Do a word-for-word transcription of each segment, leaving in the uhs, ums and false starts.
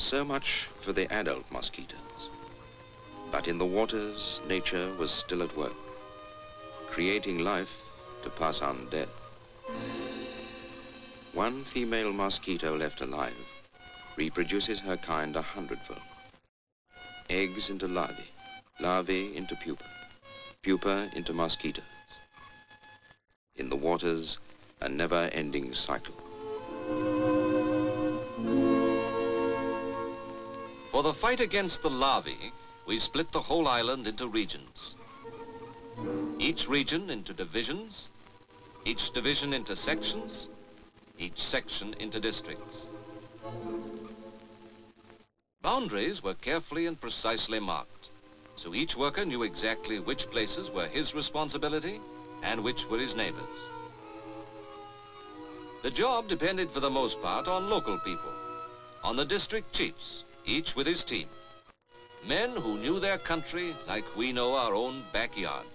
So much for the adult mosquitoes. But in the waters, nature was still at work, creating life to pass undead. One female mosquito left alive reproduces her kind a hundredfold. Eggs into larvae, larvae into pupa, pupa into mosquitoes. In the waters, a never-ending cycle. For the fight against the larvae, we split the whole island into regions. Each region into divisions, each division into sections, each section into districts. Boundaries were carefully and precisely marked, so each worker knew exactly which places were his responsibility and which were his neighbors. The job depended for the most part on local people, on the district chiefs, each with his team. Men who knew their country like we know our own backyard.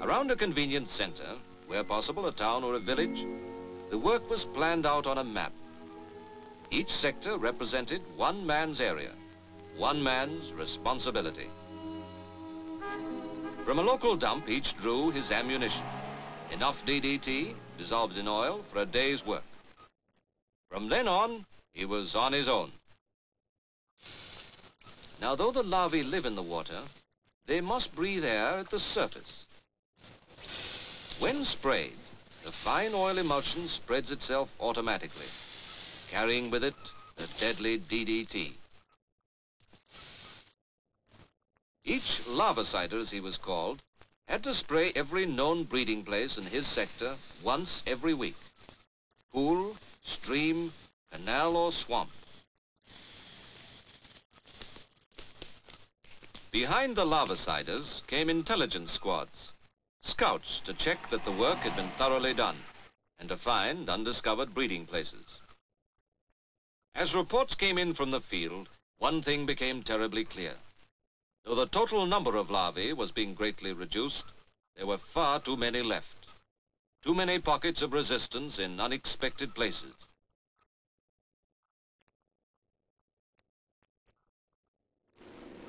Around a convenient center, where possible a town or a village, the work was planned out on a map. Each sector represented one man's area, one man's responsibility. From a local dump, each drew his ammunition. Enough D D T, dissolved in oil, for a day's work. From then on, he was on his own. Now, though the larvae live in the water, they must breathe air at the surface. When sprayed, the fine oil emulsion spreads itself automatically, carrying with it the deadly D D T. Each larvicider, as he was called, had to spray every known breeding place in his sector once every week. Pool, stream, canal or swamp. Behind the larviciders came intelligence squads, scouts to check that the work had been thoroughly done and to find undiscovered breeding places. As reports came in from the field, one thing became terribly clear. Though the total number of larvae was being greatly reduced, there were far too many left. Too many pockets of resistance in unexpected places.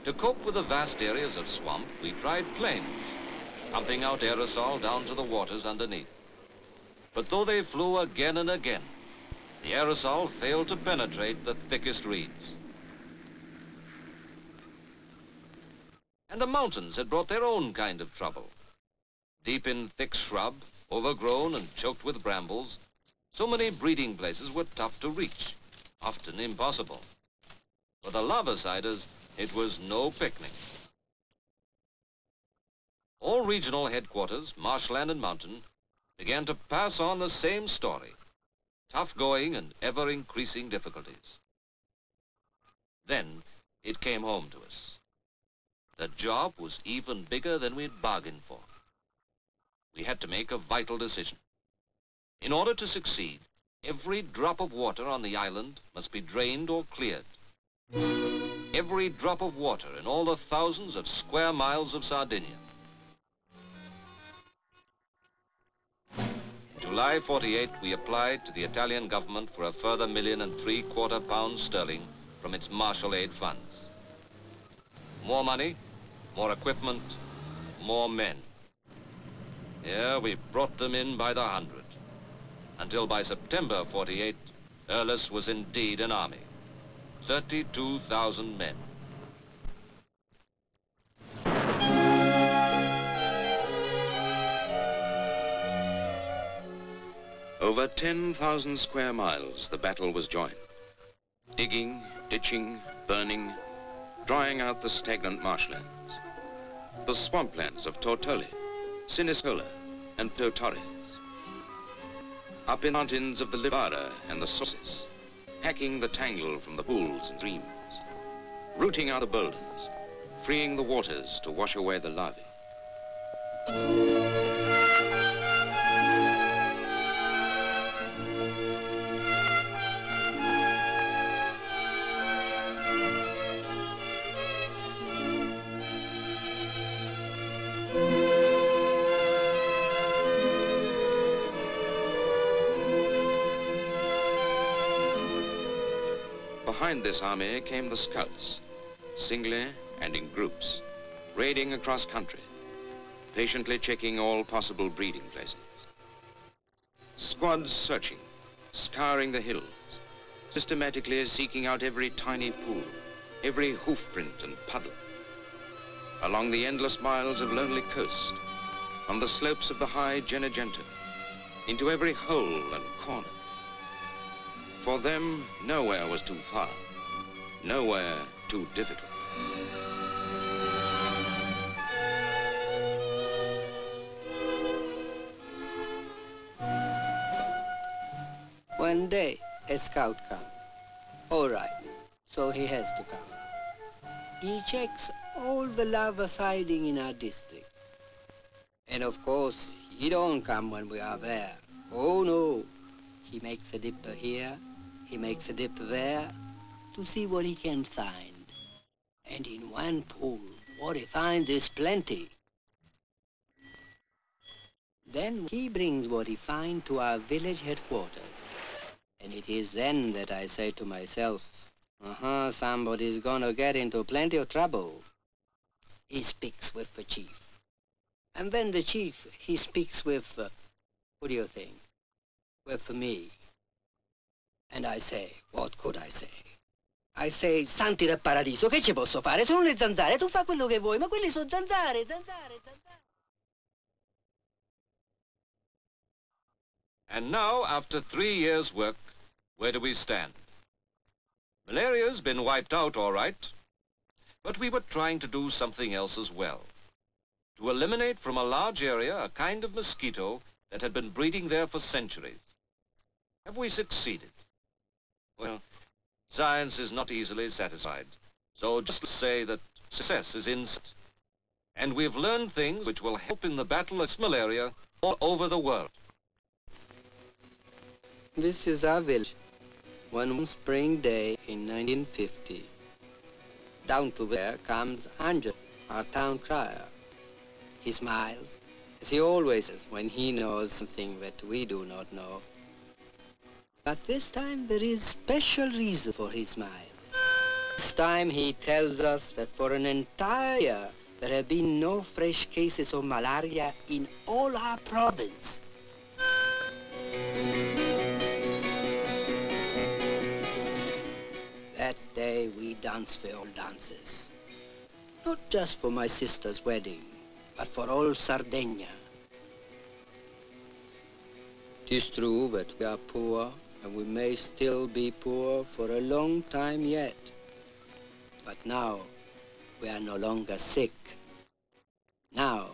To cope with the vast areas of swamp, we tried planes, pumping out aerosol down to the waters underneath. But though they flew again and again, the aerosol failed to penetrate the thickest reeds. And the mountains had brought their own kind of trouble. Deep in thick shrub, overgrown and choked with brambles, so many breeding places were tough to reach, often impossible. For the larviciders, it was no picnic. All regional headquarters, marshland and mountain, began to pass on the same story, tough going and ever-increasing difficulties. Then it came home to us. The job was even bigger than we'd bargained for. We had to make a vital decision. In order to succeed, every drop of water on the island must be drained or cleared. Every drop of water in all the thousands of square miles of Sardinia. In July forty-eight, we applied to the Italian government for a further million and three quarter pounds sterling from its Marshall Aid funds. More money, more equipment, more men. Here we brought them in by the hundred, until by September forty-eight, ERLAAS was indeed an army, thirty-two thousand men. Over ten thousand square miles the battle was joined. Digging, ditching, burning, drying out the stagnant marshlands. The swamplands of Tortoli, Siniscola and Plotores. Up in mountains of the Libara and the Sources, hacking the tangle from the pools and streams, rooting out the boulders, freeing the waters to wash away the larvae. behind this army came the scouts, singly and in groups, raiding across country, patiently checking all possible breeding places. Squads searching, scouring the hills, systematically seeking out every tiny pool, every hoof print and puddle. Along the endless miles of lonely coast, on the slopes of the high Genigento, into every hole and corner. For them, nowhere was too far, nowhere too difficult. One day, a scout comes. All right, so he has to come. He checks all the lava siding in our district. And of course, he don't come when we are there. Oh no, he makes a dip here, he makes a dip there, to see what he can find. And in one pool, what he finds is plenty. Then he brings what he finds to our village headquarters. And it is then that I say to myself, uh-huh, somebody's gonna get into plenty of trouble. He speaks with the chief. And then the chief, he speaks with, uh, what do you think? With me. And I say, what could I say? I say, santi del paradiso, che ci posso fare? Sono le zanzare, tu fa quello che vuoi, ma quelli sono zanzare, zanzare, zanzare. And now, after three years' work, where do we stand? Malaria's been wiped out, all right. But we were trying to do something else as well. To eliminate from a large area a kind of mosquito that had been breeding there for centuries. Have we succeeded? Well, science is not easily satisfied, so just say that success is in sight. And we've learned things which will help in the battle against malaria all over the world. This is our village, one spring day in nineteen fifty. Down to there comes Angel, our town crier. He smiles, as he always does when he knows something that we do not know. But this time there is special reason for his smile. This time he tells us that for an entire year there have been no fresh cases of malaria in all our province. That day we dance for all dances. Not just for my sister's wedding, but for all Sardinia. It is true that we are poor, and we may still be poor for a long time yet. But now, we are no longer sick. Now,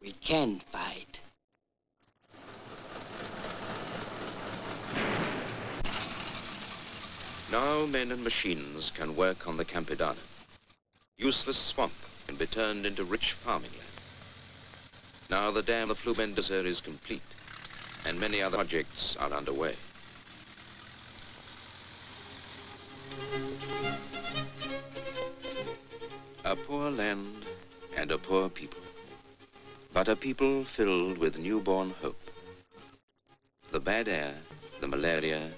we can fight. Now men and machines can work on the Campidano. Useless swamp can be turned into rich farming land. Now the dam of Flumendosa is complete, and many other projects are underway. A poor land and a poor people, but a people filled with newborn hope. The bad air, the malaria,